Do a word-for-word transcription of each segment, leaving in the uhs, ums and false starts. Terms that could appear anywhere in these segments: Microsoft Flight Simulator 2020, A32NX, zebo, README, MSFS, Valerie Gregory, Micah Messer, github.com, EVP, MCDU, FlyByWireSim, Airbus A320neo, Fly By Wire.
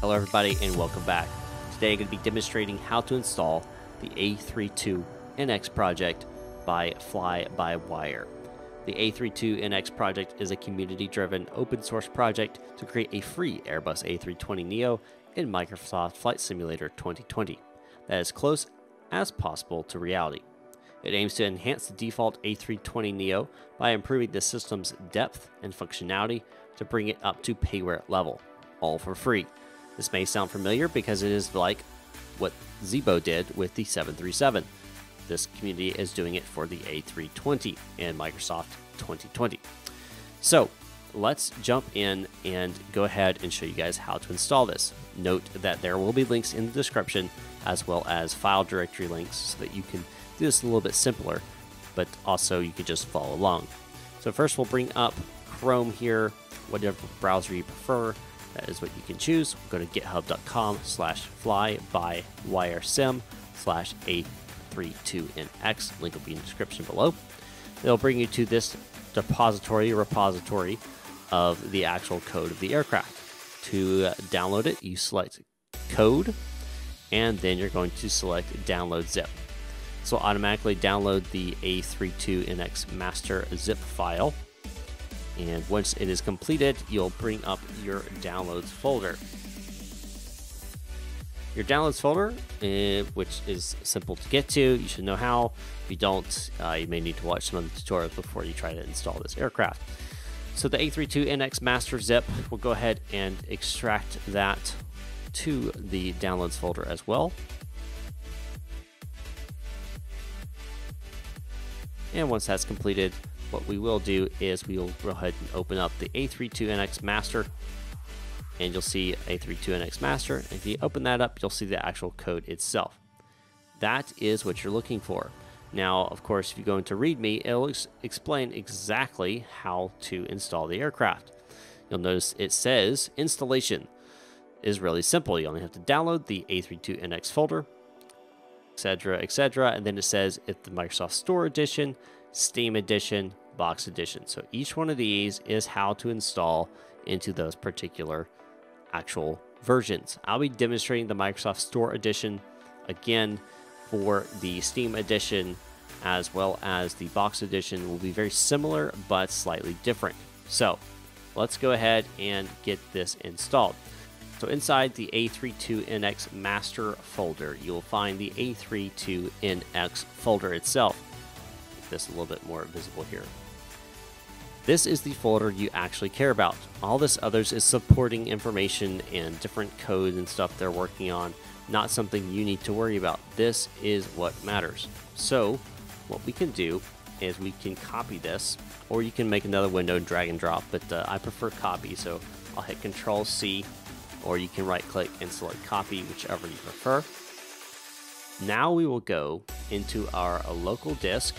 Hello everybody and welcome back. Today I'm going to be demonstrating how to install the A thirty-two N X project by Fly By Wire. The A thirty-two N X project is a community-driven open source project to create a free Airbus A three twenty neo in Microsoft Flight Simulator twenty twenty that is close as possible to reality. It aims to enhance the default A three twenty neo by improving the system's depth and functionality to bring it up to payware level, all for free. This may sound familiar because it is like what zebo did with the seven thirty-seven. This community is doing it for the A three twenty in Microsoft twenty twenty. So let's jump in and go ahead and show you guys how to install this. Note that there will be links in the description as well as file directory links so that you can do this a little bit simpler, but also you can just follow along. So first we'll bring up Chrome here, whatever browser you prefer. That is what you can choose. Go to github.com slash FlyByWireSim slash A thirty-two N X. Link will be in the description below. It'll bring you to this depository repository of the actual code of the aircraft. To download it, you select code, and then you're going to select download zip. This will automatically download the A thirty-two N X master zip file. And once it is completed, you'll bring up your downloads folder. Your downloads folder, uh, which is simple to get to, you should know how. If you don't, uh, you may need to watch some of the tutorials before you try to install this aircraft. So the A thirty-two N X master zip, we'll go ahead and extract that to the downloads folder as well. And once that's completed, what we will do is we will go ahead and open up the A thirty-two N X master, and you'll see A thirty-two N X master. If you open that up, you'll see the actual code itself. That is what you're looking for. Now, of course, if you go into README, it'll ex explain exactly how to install the aircraft. You'll notice it says installation is really simple. You only have to download the A thirty-two N X folder, et cetera, et cetera, and then it says if the Microsoft Store Edition, Steam Edition, Box Edition. So each one of these is how to install into those particular actual versions. I'll be demonstrating the Microsoft Store Edition again for the Steam Edition as well as the Box Edition. Will be very similar but slightly different. So let's go ahead and get this installed. So inside the A thirty-two N X master folder, you'll find the A thirty-two N X folder itself. This a little bit more visible here. This is the folder you actually care about. All this others is supporting information and different code and stuff they're working on, not something you need to worry about. This is what matters. So what we can do is we can copy this, or you can make another window and drag and drop, but uh, I prefer copy, so I'll hit Control C, or you can right click and select copy, whichever you prefer. Now we will go into our uh, local disk,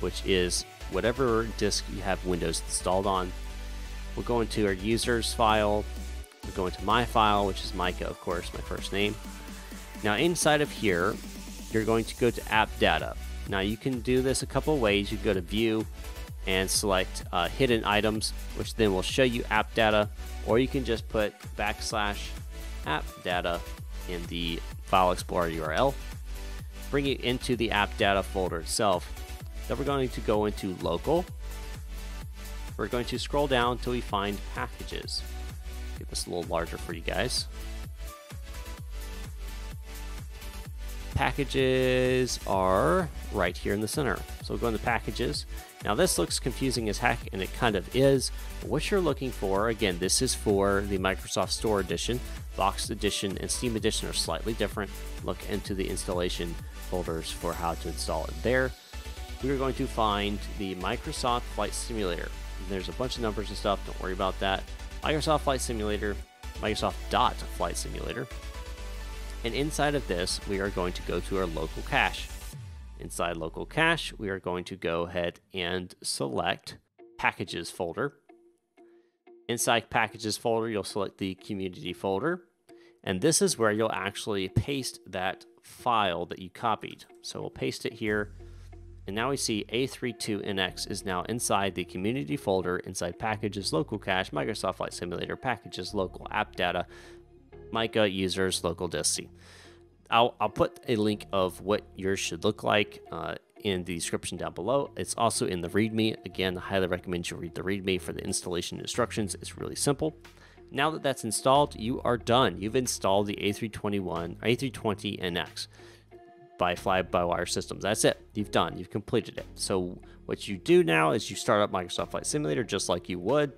which is whatever disk you have Windows installed on. We'll go into our users file. We'll go into my file, which is Micah, of course, my first name. Now inside of here, you're going to go to app data. Now you can do this a couple ways. You can go to view and select uh, hidden items, which then will show you app data, or you can just put backslash app data in the file explorer U R L, bring it into the app data folder itself. Then we're going to go into local. We're going to scroll down until we find packages. Get this a little larger for you guys. Packages are right here in the center. So we'll go into packages. Now this looks confusing as heck, and it kind of is. But what you're looking for, again, this is for the Microsoft Store Edition. Box Edition and Steam Edition are slightly different. Look into the installation folders for how to install it there. We are going to find the Microsoft Flight Simulator. There's a bunch of numbers and stuff, don't worry about that. Microsoft Flight Simulator, Microsoft dot Flight Simulator. And inside of this, we are going to go to our local cache. Inside local cache, we are going to go ahead and select packages folder. Inside packages folder, you'll select the community folder. And this is where you'll actually paste that file that you copied. So we'll paste it here. And now we see A thirty-two N X is now inside the community folder, inside packages, local cache, Microsoft Flight Simulator, packages, local, app data, Micah users local disk C. I'll, I'll put a link of what yours should look like uh, in the description down below. It's also in the README. Again, I highly recommend you read the README for the installation instructions. It's really simple. Now that that's installed, you are done. You've installed the A three twenty-one, A three twenty N X by Fly By Wire Systems. That's it. You've done. You've completed it. So what you do now is you start up Microsoft Flight Simulator just like you would,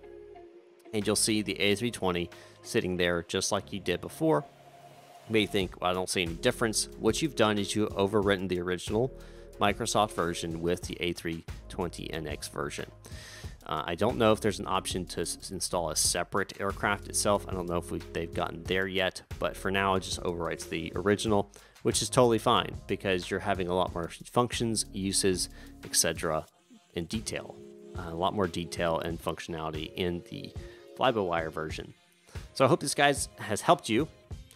and you'll see the A three twenty sitting there just like you did before. You may think, well, I don't see any difference. What you've done is you've overwritten the original Microsoft version with the A three twenty N X version. Uh, I don't know if there's an option to s install a separate aircraft itself. I don't know if we, they've gotten there yet, but for now it just overwrites the original, which is totally fine because you're having a lot more functions, uses, et cetera in detail, uh, a lot more detail and functionality in the Fly-by-Wire version. So I hope this guys has helped you.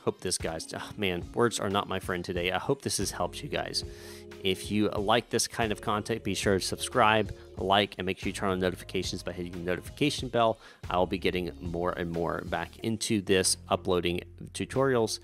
Hope this guys, oh man, words are not my friend today. I hope this has helped you guys. If you like this kind of content, be sure to subscribe, like, and make sure you turn on notifications by hitting the notification bell. I'll be getting more and more back into this, uploading tutorials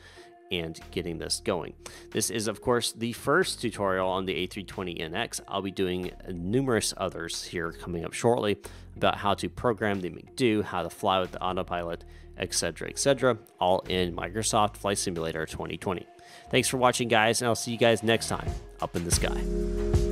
and getting this going. This is, of course, the first tutorial on the A three twenty N X. I'll be doing numerous others here coming up shortly about how to program the M C D U, how to fly with the autopilot, et cetera, et cetera, all in Microsoft Flight Simulator twenty twenty. Thanks for watching, guys, and I'll see you guys next time up in the sky.